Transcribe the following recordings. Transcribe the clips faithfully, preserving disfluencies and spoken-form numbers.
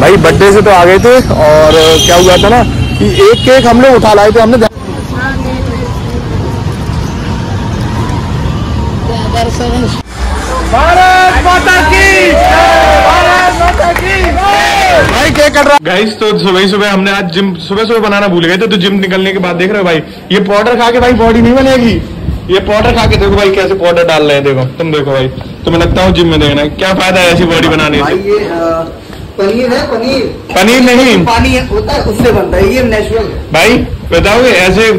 भाई बर्थडे से तो आ गए थे, और क्या हुआ था ना कि एक केक हम लोग उठा लाए थे, हमने भारत माता की भारत माता की भाई केक कट रहा। गाइस तो सुबह सुबह हमने आज जिम सुबह सुबह बनाना भूल गए थे, तो जिम निकलने के बाद देख रहे हो भाई ये पाउडर खा के भाई बॉडी नहीं बनेगी। ये पाउडर खा के देखो भाई कैसे पाउडर डाल रहे हैं, देखो तुम देखो भाई, तुम्हें लगता हूँ जिम में देखना क्या फायदा है ऐसी बॉडी बनाने से। ये पनीर है, पनीर पनीर नहीं पानी होता है उससे बनता है ये नेचुरल भाई, बताओगे ऐसे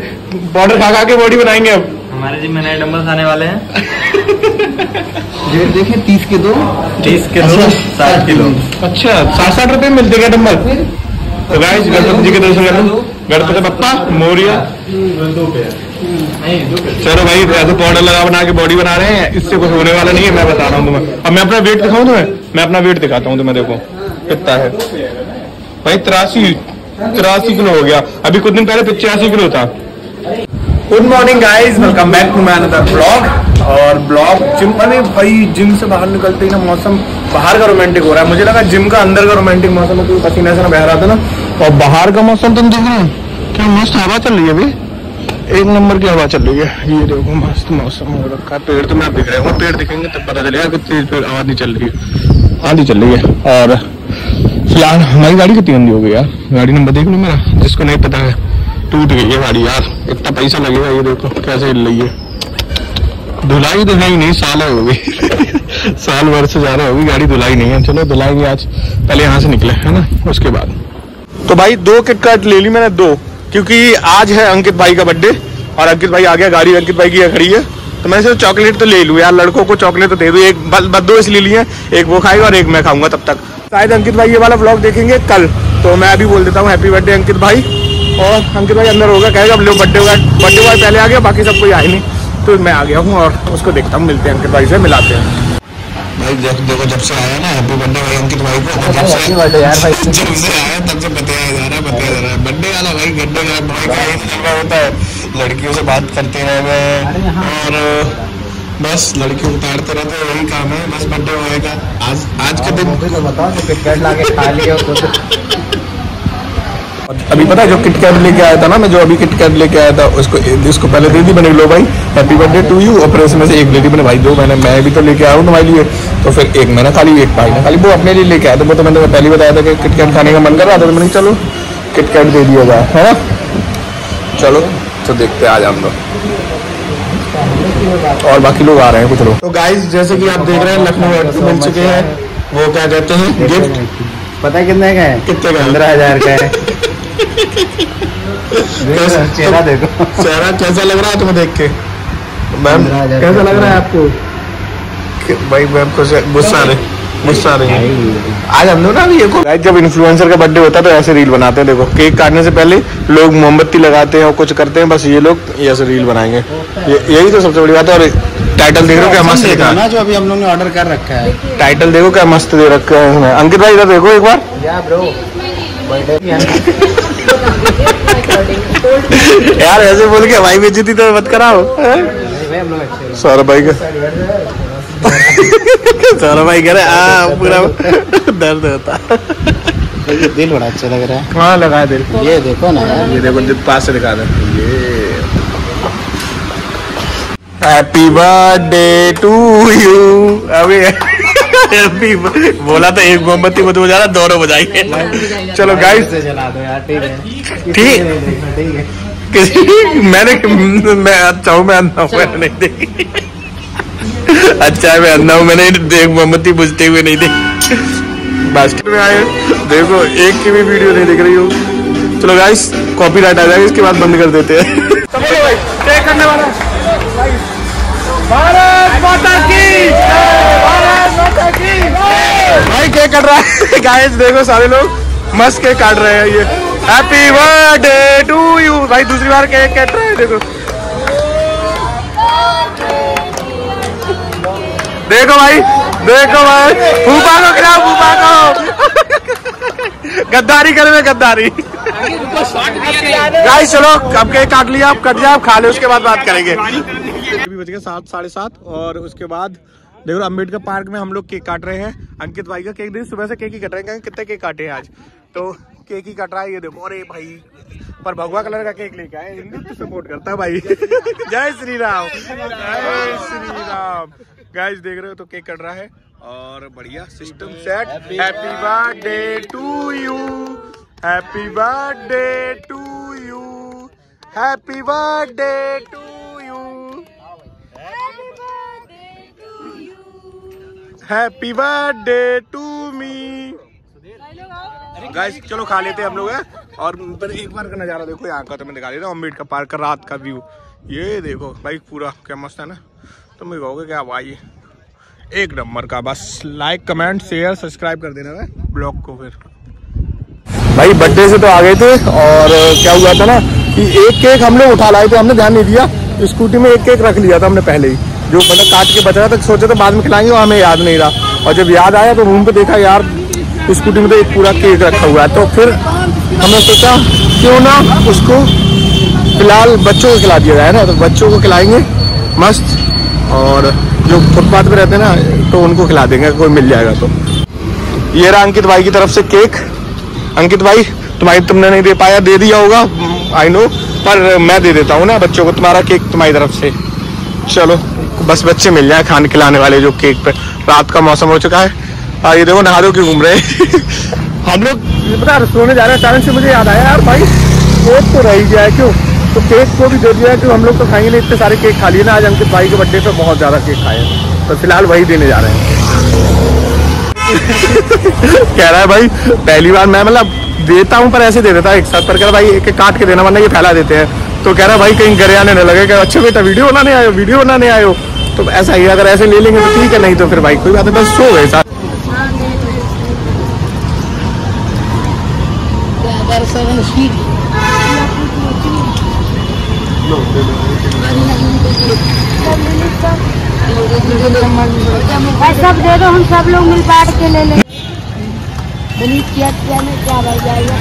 पाउडर खा खा के बॉडी बनाएंगे। अब हमारे जिम में नए डंबल्स आने वाले हैं ये देखें तीस के दो, तीस के दो, साठ किलो। अच्छा साठ साठ रुपए मिलते क्या डंबल। तो गाइस गणपति जी के दर्शन कर लो, गणपति बप्पा मोरिया। चलो भाई ऐसे पाउडर लगा बना के बॉडी बना रहे हैं, इससे कुछ होने वाला नहीं है, मैं बता रहा हूँ तुम्हें। अब मैं अपना वेट दिखाऊं तुम्हें, मैं अपना वेट दिखाता हूँ तुम्हें, देखो कितना है भाई, तिरासी तिरासी किलो हो गया, अभी कुछ दिन पहले पचासी किलो था। Good morning guys, welcome back to my another blog. और ब्लॉग जिम अरे भाई जिम से बाहर निकलते ही ना मौसम बाहर का रोमांटिक हो रहा है, मुझे लगा जिम का अंदर का रोमांटिक मौसम है, क्योंकि पसीना से बह रहा था ना, और बाहर का मौसम तुम देख रहे हो क्या मस्त हवा चल रही है, अभी एक नंबर की हवा चल रही है। ये देखो मस्त मौसम हो रखा है, पेड़ तो मैं दिख रहे हूँ, पेड़ दिखेंगे तब पता चलेगा कि तेज पेड़ आवाज नहीं चल रही है, आंधी चल रही है। और फिलहाल हमारी गाड़ी कितनी गंदी हो गई यार, गाड़ी नंबर देख लो मेरा, जिसको नहीं पता है टूट गई है गाड़ी यार, इतना पैसा लगेगा। ये देखो कैसे हिल रही है, धुलाई तो नहीं, नहीं साल हो गई साल भर से ज्यादा होगी, गाड़ी धुलाई नहीं है। चलो धुलाएंगे आज, पहले यहाँ से निकले है ना उसके बाद। तो भाई दो किटकैट ले ली मैंने, दो, क्योंकि आज है अंकित भाई का बर्थडे, और अंकित भाई आ गया, गाड़ी अंकित भाई की खड़ी है, तो मैंने सिर्फ चॉकलेट तो ले लूँ यार, लड़कों को चॉकलेट तो दे दूँ, एक बस दो इसलिए लिए, एक वो खाएगा और एक मैं खाऊंगा। तब तक शायद अंकित भाई ये वाला व्लॉग देखेंगे कल, तो मैं अभी बोल देता हूँ हैप्पी बर्थडे अंकित भाई। और अंकित भाई अंदर होगा, कहेगा अब लो बर्थडे हुआ, बर्थडे बॉय पहले आ गया, बाकी सब कोई आए नहीं, तो मैं आ गया हूँ और उसको देखता हूँ, मिलते हैं अंकित भाई से, मिलाते हैं भाई। देखो जब से आया ना हैप्पी बर्थडे भाई अंकित भाई को, जब से जब से आया तब से बताया जा रहा है बताया जा रहा है बर्थडे वाला भाई, गड्ढे का भाई का ये तरीका होता है, लड़कियों से बात करते रहे मैं, और बस लड़कियों उतारते रहते हैं, वही काम है बस बर्थडे भाई का। आज आज के दिन मुझे तो बताओ जो किटकैट लाके खा लिया, अभी पता है जो किटकैट लेके आया था ना मैं, जो अभी किटकैट लेके आया था उसको इसको पहले दे दी मैंने, लो भाई हैप्पी बर्थडे टू यू, और फिर उसमें से एक लेडी मैंने भाई दो, मैंने मैं भी तो लेके आया हूँ तुम्हारे लिए, तो फिर एक मैंने खाली, एक भाई ने खाली, वो अपने लिए लेके आया था, वो तो मैंने पहले बताया था कि किटकैट खाने का मन कर रहा था, तो मैंने चलो किटकैट दे दिया जाए है ना। चलो तो देखते हैं आज हम लोग, और बाकी लोग आ रहे हैं कुछ लोग। तो गाइज जैसे कि आप देख रहे हैं लखनऊ मिल चुके हैं, वो क्या कहते हैं गिफ्ट, पता है कितने का है, कितने का, पंद्रह हजार का है। चेहरा देखो, चेहरा कैसा लग रहा है तुम्हें देख के मैम, कैसा लग रहा है आपको भाई। मैम को गुस्सा गुस्सा रही आज हम लोग ना, ये को जब इन्फ्लुएंसर का बर्थडे होता है तो ऐसे रील बनाते हैं, देखो केक काटने से पहले लोग मोमबत्ती लगाते हैं और कुछ करते हैं, बस ये लोग ऐसे रील बनाएंगे, यही तो सबसे बड़ी बात है। और टाइटल देखो क्या मस्त देखा ना, जो अभी हम लोग ने ऑर्डर कर रखा है, टाइटल देखो क्या मस्त दे रखा है। अंकित भाई इधर देखो एक बार यार ऐसे बोल के भाई बेइज्जती तो मत कराओ। सौरभ भाई का सौरभ भाई कह रहे आ पूरा दर्द होता दिल बड़ा अच्छा लग रहा है, कहाँ लगा दिल, ये देखो ना ये देखो जब पास से दिखा दे, हैप्पी बर्थडे टू यू। अभी बोला तो एक मोमबत्ती को तो बजा रहा, दोनों बजाएंगे। चलो गाइस ठीक है, किसी मैंने मैं अच्छा हूँ, मैं अंधा हूँ, मैंने नहीं देखी, अच्छा है मैं अंधा हूँ, मैंने एक मोमबत्ती बुझते हुए नहीं देखी, बास्केट में आए देखो एक की भी वीडियो नहीं दिख रही हो। चलो गाइस कॉपीराइट आ जाएगा, इसके बाद बंद कर देते हैं। भारत माता की भाई केक काट रहा है गाइस, देखो सारे लोग मस्त केक काट रहे हैं, ये हैप्पी बर्थडे टू यू भाई दूसरी बार केक काट रहा है, देखो देखो भाई देखो भाई फूफा को खिलाओ, फूफा को गद्दारी कर में गद्दारी। गाइस चलो अब केक काट लिया, आप कट जाए, आप खा ले, उसके बाद बात करेंगे। अभी बज गए सात साढ़े सात, और उसके बाद देखो अम्बेडकर पार्क में हम लोग केक काट रहे हैं। अंकित भाई का केक दिन सुबह से केक ही कट रहे हैं, कितने केक काटे हैं आज, तो केक ही कट रहा है ये देखो। अरे भाई पर भगवा कलर का केक लेके आए, हिंदुत्व सपोर्ट करता है भाई। जय श्री राम, जय श्री राम। गाइस देख रहे हो तो केक कट रहा है और बढ़िया system set. Happy birthday to you, happy birthday to you, happy birthday to you, happy birthday to me. Guys चलो खा लेते हैं हम लोग है। और पर एक बार का नज़ारा देखो यहाँ का, तो मैं दिखा देता हूँ अम्बेडकर पार्क का रात का व्यू। ये देखो भाई पूरा क्या मस्त है ना, तुम भी कहोगे क्या भाई एक नंबर का। बस लाइक कमेंट शेयर सब्सक्राइब कर देना भाई ब्लॉग को। फिर भाई बर्थडे से तो आ गए थे और क्या हुआ था ना कि एक केक हम लोग उठा लाए थे, हमने ध्यान नहीं दिया, स्कूटी में एक केक रख लिया था हमने पहले ही, जो मतलब काट के बच रहा था, सोचा था बाद में खिलाएंगे और हमें याद नहीं रहा। और जब याद आया तो रूम पे देखा यार स्कूटी में तो एक पूरा केक रखा हुआ है, तो फिर हमने सोचा क्यों ना उसको फिलहाल बच्चों को खिला दिया जाए ना, तो बच्चों को खिलाएंगे मस्त, और जो फुटपाथ पे रहते हैं ना तो उनको खिला देंगे कोई मिल जाएगा तो। ये रहा अंकित भाई की तरफ से केक। अंकित भाई तुम्हारी तुमने नहीं दे पाया, दे दिया होगा आई नो, पर मैं दे देता हूँ ना बच्चों को तुम्हारा केक तुम्हारी तरफ से। चलो बस बच्चे मिल जाए खाने खिलाने वाले जो केक पे। रात का मौसम हो चुका है और ये देखो नहारो के घूम रहे हैं। हम लोग पता सोने जा रहे हैं, कारण से मुझे याद आया यार भाई केक तो रह गया है, क्यों तो केक को भी दे दिया है, क्यों हम लोग तो खाएंगे नहीं, इतने सारे केक खा लिए ना आज। अंकित भाई के बर्थडे पे बहुत ज़्यादा केक खाए हैं तो फिलहाल वही देने जा रहे हैं। कह रहा है भाई पहली बार मैं मतलब देता हूँ पर ऐसे दे देता है एक साथ, पर कह रहा भाई एक काट के देना वरना ये फैला देते हैं। तो कह रहा भाई कहीं गरे आने न लगे, अच्छा बेटा वीडियो बनाने आयो, वीडियो बनाने आयो, तो ऐसा ही अगर ऐसे ले लेंगे तो ठीक है, नहीं तो फिर भाई कोई बात नहीं, बस सो गए साथ। सब दे दो, हम सब लोग मिल बांट के ले लेंगे। क्या क्या में क्या रह जाएगा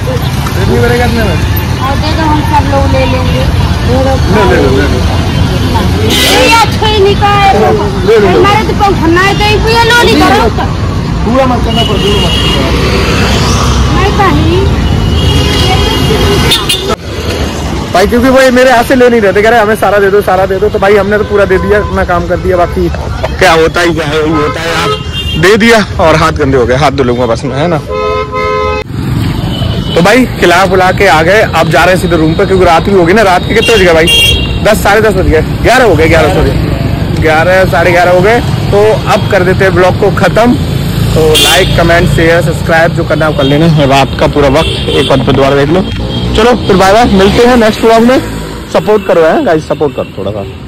और दे दो, हम सब लोग ले लेंगे। हमारे तो पंखना पूरा मत करना पड़ता भाई, क्योंकि वो मेरे हाथ से ले नहीं रहते, कह रहे हमें सारा दे दो सारा दे दो, तो भाई हमने तो पूरा दे दिया, अपना काम कर दिया, बाकी क्या होता ही क्या है वो होता है। आप दे दिया और हाथ गंदे हो गए, हाथ धो लूंगा बस मैं, है ना। तो भाई खिला बुला के आ गए, आप जा रहे हैं सीधे रूम पर क्योंकि रात भी होगी ना। रात के कितने बज गए भाई, दस साढ़े दस बज गए, ग्यारह हो गए, ग्यारह बजे ग्यारह साढ़े ग्यारह हो गए। तो अब कर देते हैं ब्लॉग को खत्म, तो लाइक कमेंट शेयर सब्सक्राइब जो करना है कर लेना है। रात का पूरा वक्त एक बार दोबारा देख लो। चलो फिर बाय बाय, मिलते हैं नेक्स्ट व्लॉग में। सपोर्ट करो है गाइस, सपोर्ट करो थोड़ा सा।